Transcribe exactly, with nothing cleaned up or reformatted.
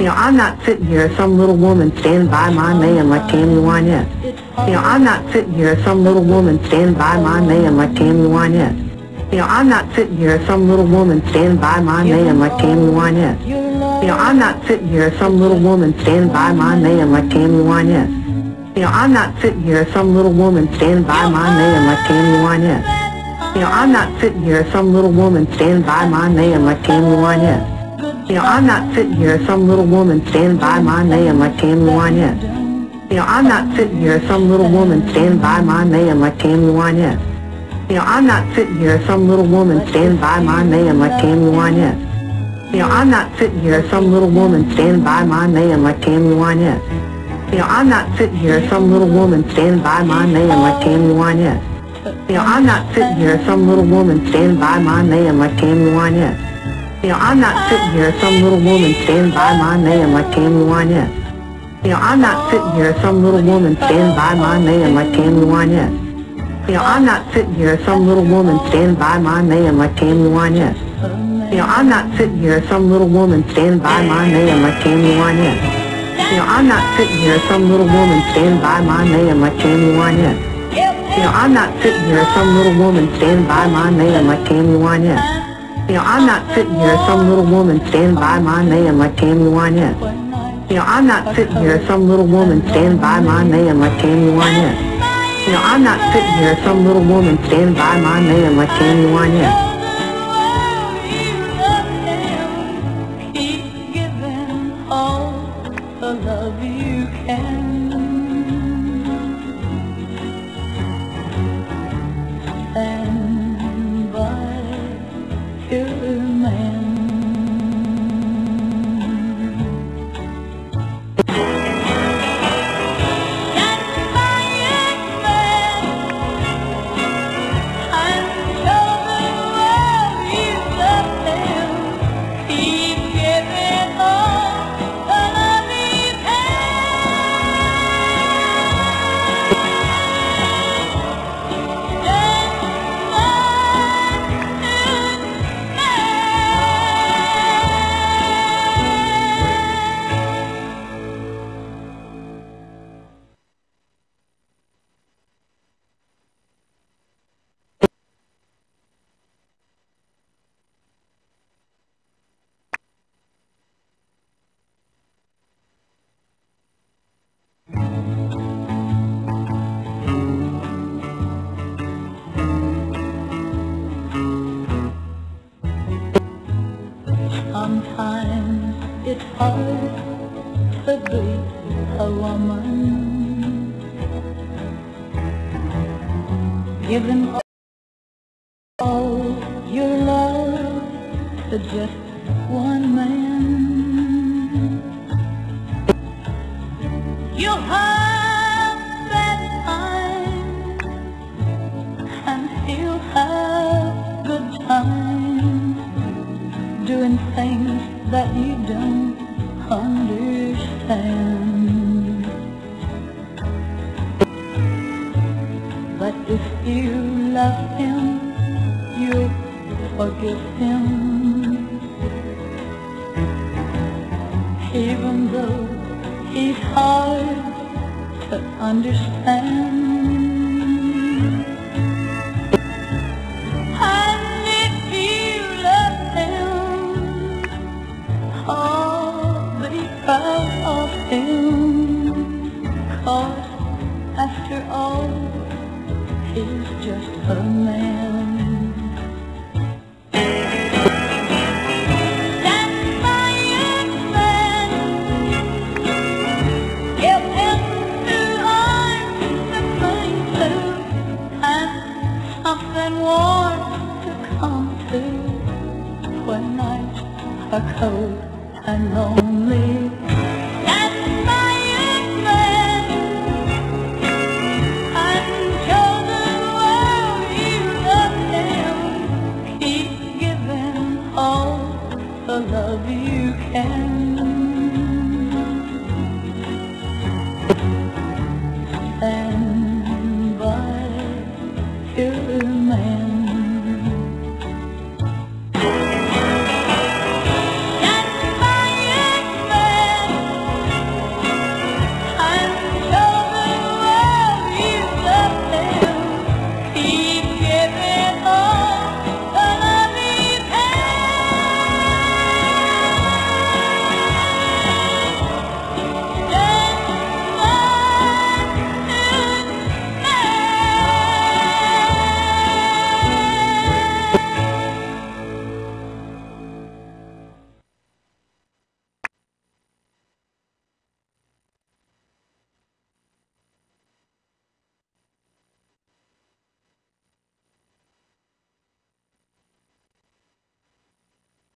You know, I'm not sitting here as some little woman standing by my man like Tammy Wynette. You know, I'm not sitting here as some little woman standing by my man like Tammy Wynette. You know, I'm not sitting here as some little woman standing by my man like Tammy Wynette. You know, I'm not sitting here as some little woman standing by my man like Tammy Wynette. You know, I'm not sitting here as some little woman standing by my man like Tammy Wynette. You know, I'm not sitting here as some little woman standing by my man like Tammy Wynette. You know, I'm not sitting here as some little woman standing by my man like Tammy Wynette. You know, I'm not sitting here as some little woman standing by my man like Tammy Wynette. You know, I'm not sitting here as some little woman standing by my man like Tammy Wynette. You know, I'm not sitting here as some little woman standing by my man like Tammy Wynette. You know, I'm not sitting here as some little woman standing by my man like Tammy Wynette. You know, I'm not sitting here as some little woman standing by my man like Tammy Wynette. You know, I'm not sitting here as some little woman standing by my man like Tammy Wynette. You know, I'm not sitting here as some little woman standing by my man like Tammy Wynette. You know, I'm not sitting here as some little woman standing by my man like Tammy Wynette. You know, I'm not sitting here as some little woman standing by my man like Tammy Wynette. You know, I'm not sitting here as some little woman standing by my man like Tammy Wynette. You know, I'm not sitting here as some little woman standing by my man like Tammy Wynette. You know, I'm not sitting here as some little woman standing by my man like Tammy Wynette. You know, I'm not sitting here as some little woman standing by my man like Tammy Wynette. You know, I'm not sitting here as some little woman standing by my man like Tammy Wynette. Keep giving all the love you can. Stand by your man. Sometimes it's hard to be a woman, giving all your love to just one man. You'll have that time, and he'll have good times doing things that you don't understand. But if you love him, you'll forgive him, even though he's hard to understand. After all, he's just a man. Stand by your man. Give him new arms to cling to, and something warm to come to when nights are cold and lonely.